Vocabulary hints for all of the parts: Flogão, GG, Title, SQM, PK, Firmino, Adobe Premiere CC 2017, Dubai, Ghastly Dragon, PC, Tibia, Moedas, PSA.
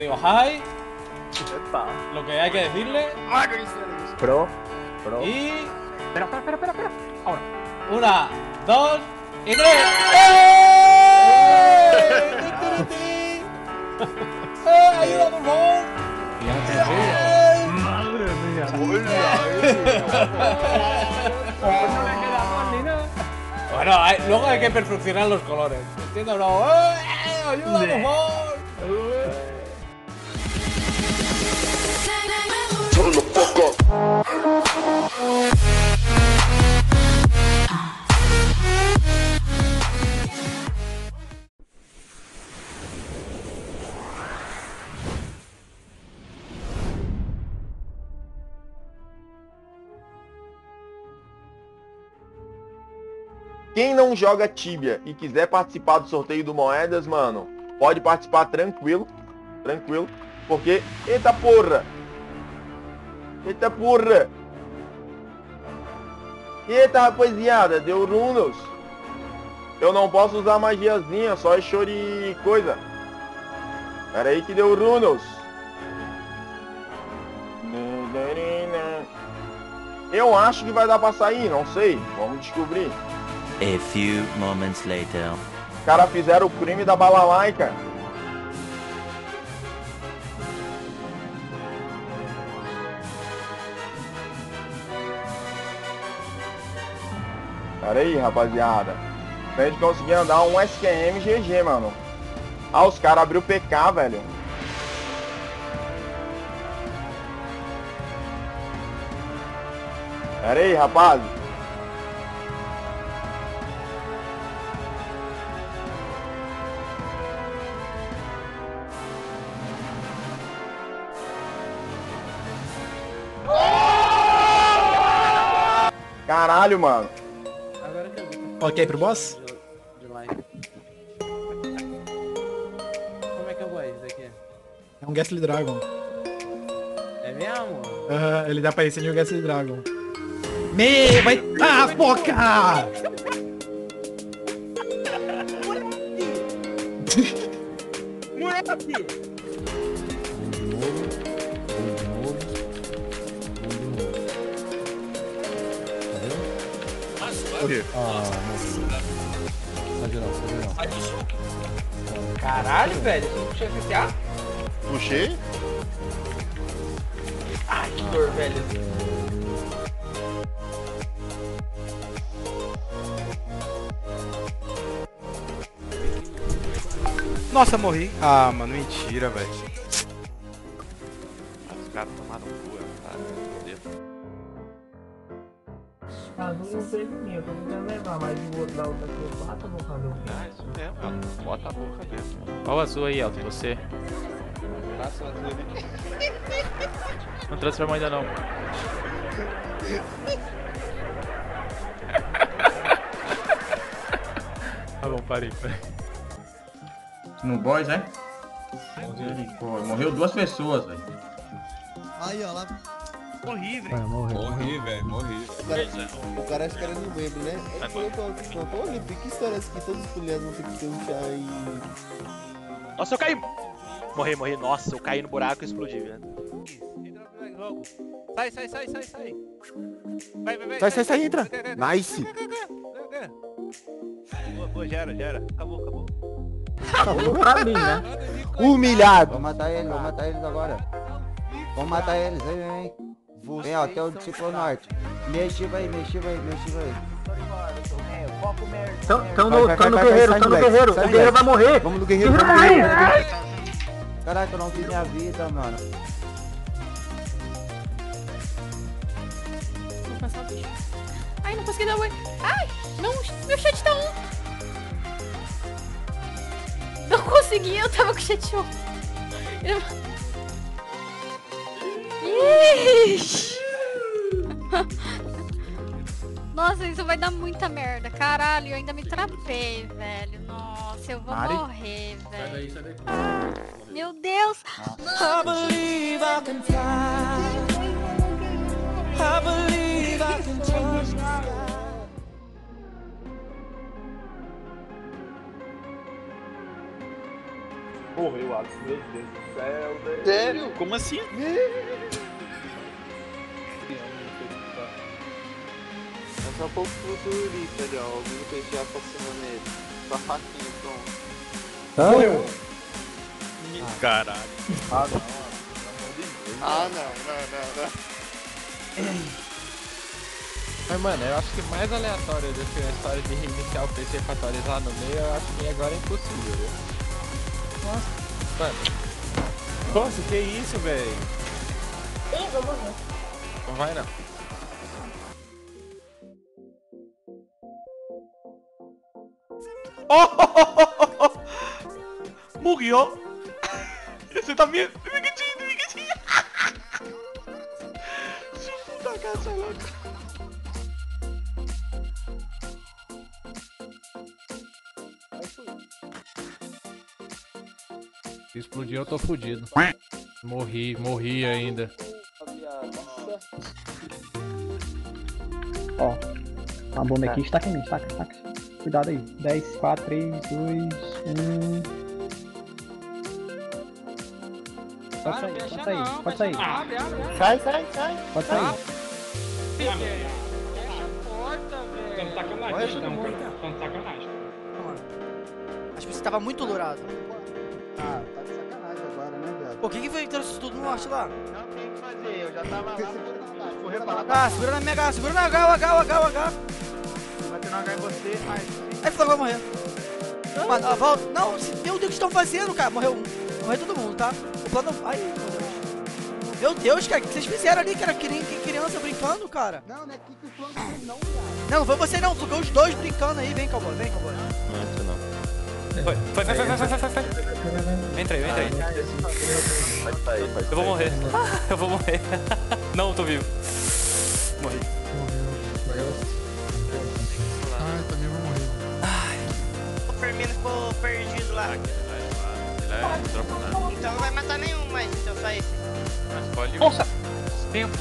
Digo, hi. Epa. Lo que hay que decirle. Pro. Y... Espera. Ahora. 1, 2 y 3. ¡Eh! ¡Ayuda, por favor! ¡Madre mía! Bueno, luego hay que perfeccionar los colores. ¿Entiendes, bro? ¡Ayuda, por favor! Quem não joga Tibia e quiser participar do sorteio do Moedas, mano, pode participar tranquilo, porque, eita porra! Eita, rapaziada, deu runos. Eu não posso usar magiazinha, só é chori coisa. Pera aí que deu runos. Eu acho que vai dar pra sair, não sei. Vamos descobrir. A few moments later. Cara, fizeram o crime da balalaica. Pera aí, rapaziada. Pra gente conseguir andar um SQM GG, mano. Ah, os caras abriram o PK, velho. Pera aí, rapaz. Caralho, mano. Ok, pro boss? Como é que eu vou esse daqui? É um Ghastly Dragon. É mesmo? Aham, ele dá pra esse de um Ghastly Dragon. Me vai... Ah, foca! Moleque! Sai de lá. Caralho, velho, você não puxou o PSA? Puxei? Ai, que dor, velho. Nossa, morri. Ah, mano, mentira, velho. Os caras tomaram cu, cara. Ah, não sei de mim, eu tô tentando levar, mas vou dar outra coisa, bata a boca dele. Ah, isso mesmo, mano. Bota a boca dele. Olha o azul aí, Elton, você. Passa o azul ali. Não transformou ainda não. Tá bom, parei. No boys, né? Morreu 2 pessoas, velho. Aí, ó, lá. Morri, velho. O cara acha que era no membro, né? Ele falou pra que história é essa que todos os policiais vão ter que ter um chá e... Nossa, eu caí! Morri. Nossa, eu caí no buraco e explodi, velho. Sai. Vai, sai, entra. Nice. Boa, gera. Acabou. Acabou pra mim, né? Humilhado. Vou matar eles agora. Vamos matar eles, vem. Vem, ó, até o Ciclo Norte. Mexi, vai. Tão no guerreiro. O guerreiro vai morrer. Vamos no guerreiro. Caraca, eu não vi minha vida, mano. Vou passar o bicho. Ai, não consegui dar o... Ai, não, meu chat tá 1. Não consegui, eu tava com o chat 1. Nossa, isso vai dar muita merda. Caralho, eu ainda me trapei, velho. Nossa, eu vou morrer, velho. Sai daí. Meu Deus! I believe I can fly. morreu, Alex. Meu Deus do céu, Deus. Sério? Como assim? Só um pouco futurista ali, ó. O Vigo PGA aproximando ele. Só faquinha, pronto. Morreu! Caralho. Ah, não. Ah, não. Mas, mano, eu acho que mais aleatório do que a história de reiniciar o PC pra atualizar no meio, eu acho que agora é impossível, viu? Nossa. Mano. Nossa, que isso, velho? Ih, vou morrer. Não vai, não. Oh. Morreu. Você tá vendo? Bigotinho. Chupa da casa louca. Explodiu, eu tô fudido. Morri ainda. Ó, a bomba aqui, estaca. Cuidado aí, 10, 4, 3, 2, 1. Pode sair. Sai. Pode sair. Fecha a porta, velho. Estão sacanagem, estão de sacanagem. Acho que você tava muito dourado. Ah, tá de sacanagem agora, né, velho? Pô, quem que foi que trouxe tudo no norte lá? Não tem o que fazer, eu já tava lá. Correr pra lá. Ah, segura na minha H. Bateu no H em você, ai. Aí Flogão vai morrer. Ah, volta. Não, meu Deus, o que estão fazendo, cara? Morreu um. Morreu todo mundo, tá? O plano. Ai, meu Deus, cara, o que vocês fizeram ali, cara? Que criança brincando, cara? Não, não é que o Flogão não, cara. Não, foi você não, foi os dois brincando aí. Vem, Cowboy. Não. Foi. Entra aí. Vai. Eu vou morrer. Não, tô vivo. Morri. Firmino ficou perdido lá. Ele não trocou nada. Então não vai matar nenhum mais, então só esse. Mas pode ir. Nossa! Tempos!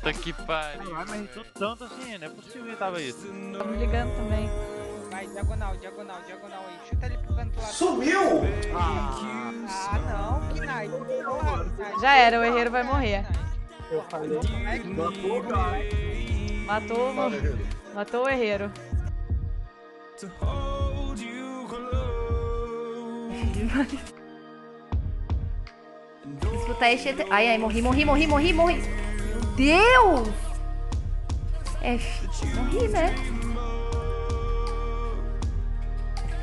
Puta que pariu. Ah, mas tudo tanto assim, não é possível que tava isso. Tá me ligando também. Vai, diagonal aí. Chuta ele pro canto lá. Sumiu! Não, que night. Já era, o herreiro vai morrer. Eu falei. Matou o herreiro. Escutar este... Ai, morri. Meu Deus! Morri, né?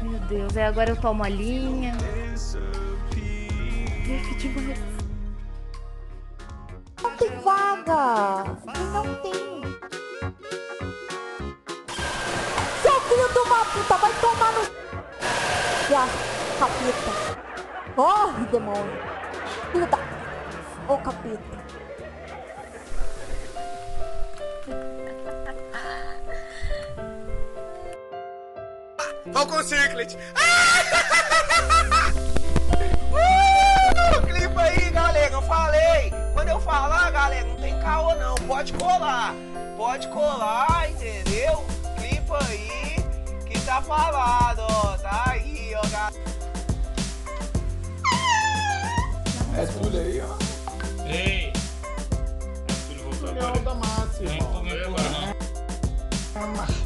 Meu Deus, aí agora eu tomo a linha. Que demais. Não tem vaga! Não tem. Filho de uma puta, vai tomar no... Já, capeta. Morre, demônio. Filho da... Ô, capeta. Falcon Circlet. Clipa aí, galera. Eu falei. Quando eu falar, galera, não tem caô, não. Pode colar, entendeu? Clipa aí. Tá falado, ó, tá aí, ó, cara. É tudo aí, ó. Ei! Não, da massa, irmão.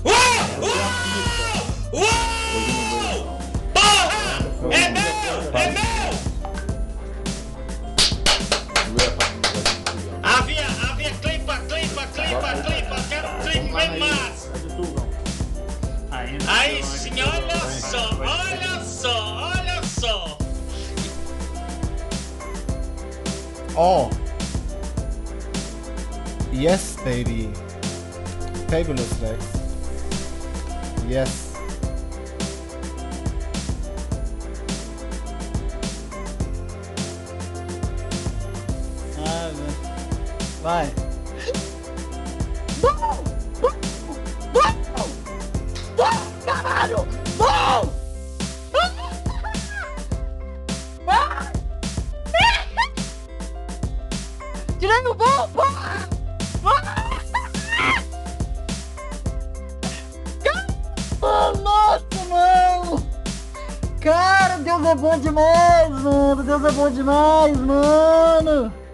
Uou! Porra! É meu! Havia clipa, quero clipe bem massa. Aí sim, olha só! Oh! Yes, baby! Fabulous, Rex! Yes! Ah, vai! Caralho! Não! Tirando o bom! Nossa, não! é bom demais, mano. Deus é bom demais, mano.